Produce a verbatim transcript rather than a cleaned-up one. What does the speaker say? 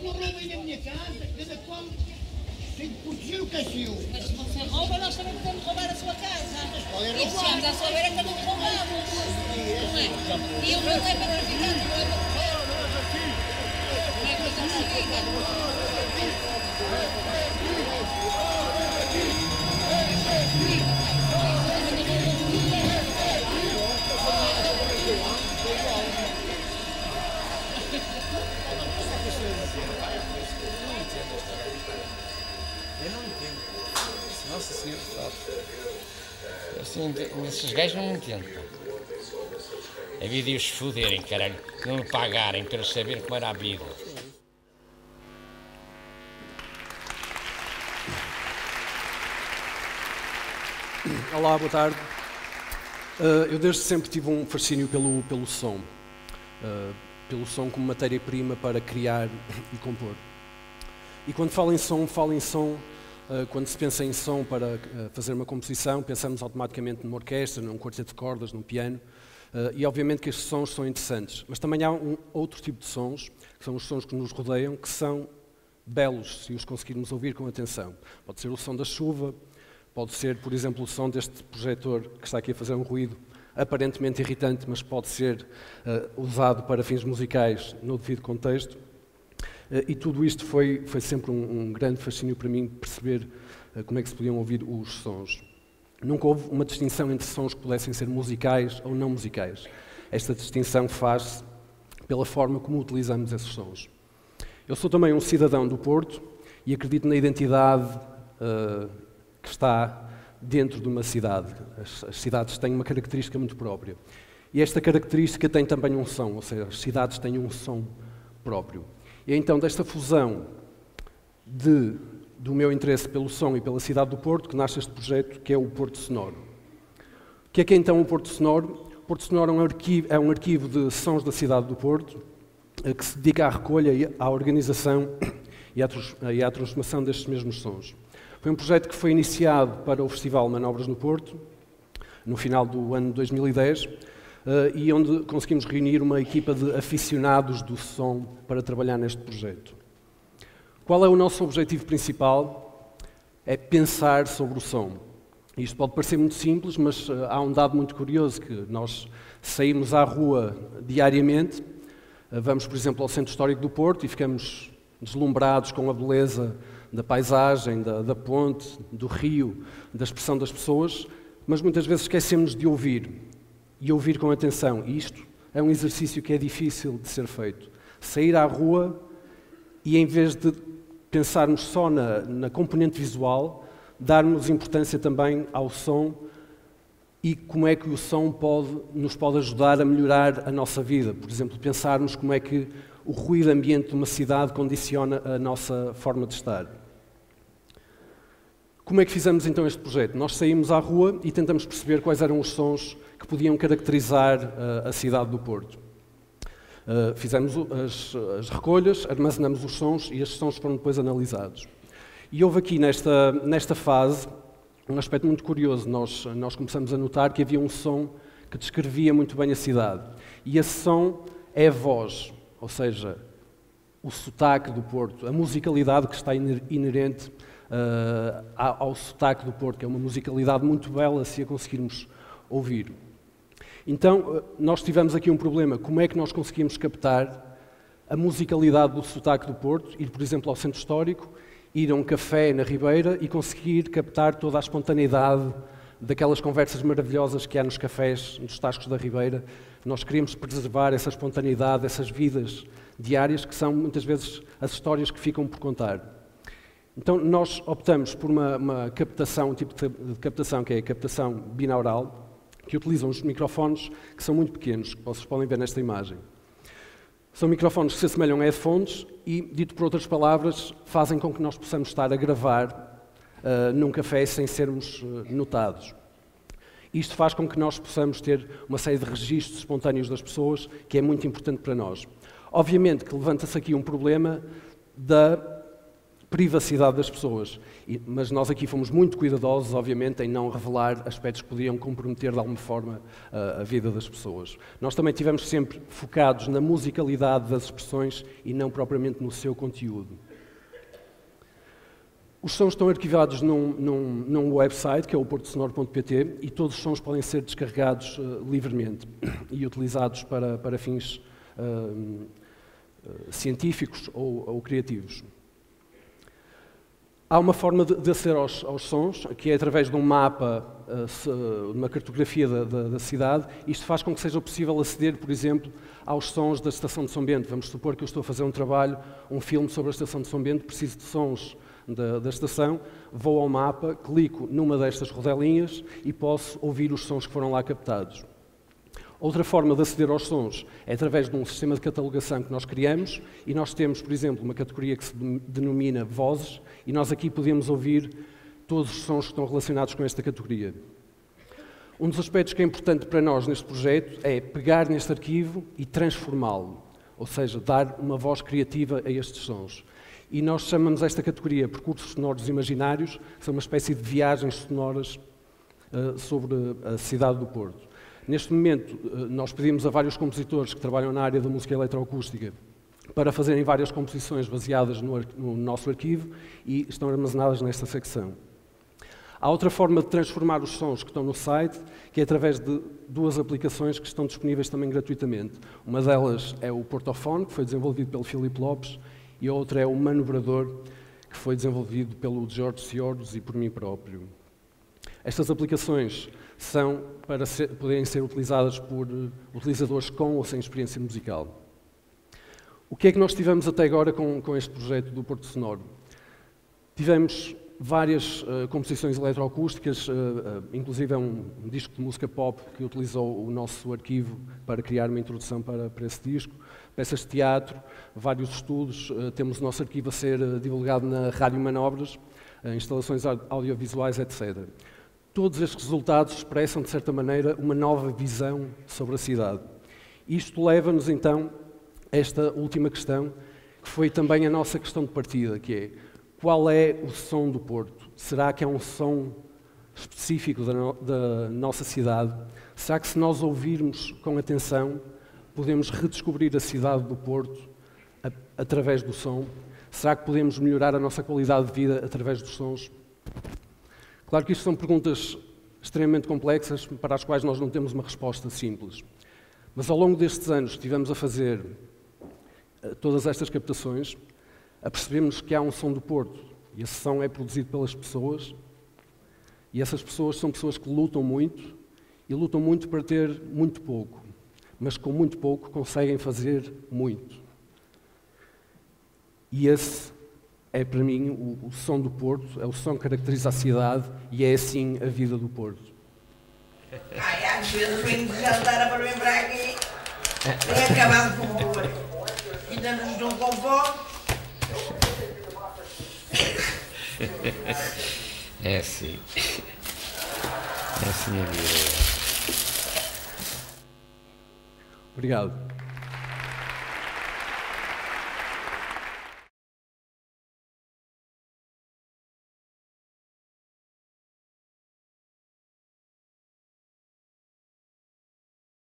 correr bem da minha casa, cada qual tem que proteger o cachorro. Mas se você rouba, nós também podemos roubar a sua casa. E deixamos a sua beira, também roubamos. Não é? E o mundo é para traficar, não é para correr. Não é para traficar. Eu não entendo. Nossa Senhora, assim, esses gajos não me entendem. A vida e os foderem, caralho, não me pagarem para saber como era a vida. Olá, boa tarde. Eu desde sempre tive um fascínio pelo, pelo som. Pelo som como matéria-prima para criar e compor. E quando falo em som, falo em som, quando se pensa em som para fazer uma composição, pensamos automaticamente numa orquestra, num quarteto de cordas, num piano, e obviamente que estes sons são interessantes. Mas também há um outro tipo de sons, que são os sons que nos rodeiam, que são belos, se os conseguirmos ouvir com atenção. Pode ser o som da chuva, pode ser, por exemplo, o som deste projetor que está aqui a fazer um ruído aparentemente irritante, mas pode ser uh, usado para fins musicais no devido contexto. Uh, e tudo isto foi, foi sempre um, um grande fascínio para mim, perceber uh, como é que se podiam ouvir os sons. Nunca houve uma distinção entre sons que pudessem ser musicais ou não musicais. Esta distinção faz-se pela forma como utilizamos esses sons. Eu sou também um cidadão do Porto e acredito na identidade uh, que está dentro de uma cidade. As, as cidades têm uma característica muito própria. E esta característica tem também um som, ou seja, as cidades têm um som próprio. E então, desta fusão de, do meu interesse pelo som e pela cidade do Porto, que nasce este projeto, que é o Porto Sonoro. O que é que é então o Porto Sonoro? O Porto Sonoro é um arquivo, é um arquivo de sons da cidade do Porto, que se dedica à recolha, e à organização e à, e à transformação destes mesmos sons. Foi um projeto que foi iniciado para o Festival Manobras no Porto, no final do ano dois mil e dez, e onde conseguimos reunir uma equipa de aficionados do som para trabalhar neste projeto. Qual é o nosso objetivo principal? É pensar sobre o som. Isto pode parecer muito simples, mas há um dado muito curioso, que nós saímos à rua diariamente, vamos, por exemplo, ao Centro Histórico do Porto e ficamos deslumbrados com a beleza da paisagem, da, da ponte, do rio, da expressão das pessoas, mas muitas vezes esquecemos de ouvir, e ouvir com atenção. E isto é um exercício que é difícil de ser feito. Sair à rua e, em vez de pensarmos só na, na componente visual, darmos importância também ao som e como é que o som pode, nos pode ajudar a melhorar a nossa vida. Por exemplo, pensarmos como é que o ruído ambiente de uma cidade condiciona a nossa forma de estar. Como é que fizemos então este projeto? Nós saímos à rua e tentamos perceber quais eram os sons que podiam caracterizar uh, a cidade do Porto. Uh, fizemos as, as recolhas, armazenamos os sons e estes sons foram depois analisados. E houve aqui nesta, nesta fase um aspecto muito curioso. Nós, nós começamos a notar que havia um som que descrevia muito bem a cidade. E esse som é a voz, ou seja, o sotaque do Porto, a musicalidade que está inerente Uh, ao sotaque do Porto, que é uma musicalidade muito bela se a conseguirmos ouvir. Então, nós tivemos aqui um problema. Como é que nós conseguimos captar a musicalidade do sotaque do Porto, ir, por exemplo, ao Centro Histórico, ir a um café na Ribeira e conseguir captar toda a espontaneidade daquelas conversas maravilhosas que há nos cafés, nos tascos da Ribeira. Nós queríamos preservar essa espontaneidade, essas vidas diárias, que são, muitas vezes, as histórias que ficam por contar. Então, nós optamos por uma, uma captação, um tipo de captação que é a captação binaural, que utilizam os microfones que são muito pequenos, que vocês podem ver nesta imagem. São microfones que se assemelham a headphones e, dito por outras palavras, fazem com que nós possamos estar a gravar uh, num café sem sermos uh, notados. Isto faz com que nós possamos ter uma série de registros espontâneos das pessoas, que é muito importante para nós. Obviamente que levanta-se aqui um problema da privacidade das pessoas. Mas nós aqui fomos muito cuidadosos, obviamente, em não revelar aspectos que podiam comprometer de alguma forma a vida das pessoas. Nós também estivemos sempre focados na musicalidade das expressões e não propriamente no seu conteúdo. Os sons estão arquivados num, num, num website, que é o porto sonoro ponto pt, e todos os sons podem ser descarregados uh, livremente e utilizados para, para fins uh, científicos ou, ou criativos. Há uma forma de, de aceder aos, aos sons, que é através de um mapa, uh, se, uma cartografia da, da, da cidade. Isto faz com que seja possível aceder, por exemplo, aos sons da Estação de São Bento. Vamos supor que eu estou a fazer um trabalho, um filme sobre a Estação de São Bento, preciso de sons Da, da estação, vou ao mapa, clico numa destas rodelinhas e posso ouvir os sons que foram lá captados. Outra forma de aceder aos sons é através de um sistema de catalogação que nós criamos, e nós temos, por exemplo, uma categoria que se denomina Vozes, e nós aqui podemos ouvir todos os sons que estão relacionados com esta categoria. Um dos aspectos que é importante para nós neste projeto é pegar neste arquivo e transformá-lo, ou seja, dar uma voz criativa a estes sons. E nós chamamos esta categoria Percursos Sonoros Imaginários, que são uma espécie de viagens sonoras uh, sobre a cidade do Porto. Neste momento, uh, nós pedimos a vários compositores que trabalham na área da música eletroacústica para fazerem várias composições baseadas no, no nosso arquivo e estão armazenadas nesta secção. Há outra forma de transformar os sons que estão no site, que é através de duas aplicações que estão disponíveis também gratuitamente. Uma delas é o Portofone, que foi desenvolvido pelo Filipe Lopes, e a outra é o Manobrador, que foi desenvolvido pelo Jorge Sioros e por mim próprio. Estas aplicações são para ser, poderem ser utilizadas por utilizadores com ou sem experiência musical. O que é que nós tivemos até agora com, com este projeto do Porto Sonoro? Tivemos várias uh, composições eletroacústicas, uh, uh, inclusive é um disco de música pop que utilizou o nosso arquivo para criar uma introdução para, para esse disco, peças de teatro, vários estudos. Uh, temos o nosso arquivo a ser uh, divulgado na Rádio Manobras, uh, instalações audiovisuais, etcétera. Todos estes resultados expressam, de certa maneira, uma nova visão sobre a cidade. Isto leva-nos, então, a esta última questão, que foi também a nossa questão de partida, que é: qual é o som do Porto? Será que é um som específico da, no, da nossa cidade? Será que, se nós ouvirmos com atenção, podemos redescobrir a cidade do Porto a, através do som? Será que podemos melhorar a nossa qualidade de vida através dos sons? Claro que isto são perguntas extremamente complexas, para as quais nós não temos uma resposta simples. Mas ao longo destes anos estivemos a fazer todas estas captações, apercebemos que há um som do Porto, e esse som é produzido pelas pessoas, e essas pessoas são pessoas que lutam muito, e lutam muito para ter muito pouco, mas com muito pouco conseguem fazer muito. E esse é, para mim, o, o som do Porto, é o som que caracteriza a cidade, e é assim a vida do Porto. Ai, às vezes vim de jantar para vir para aqui, e acabamos com o olho. Ainda nos dão com vó. É assim. É assim a vida. Obrigado.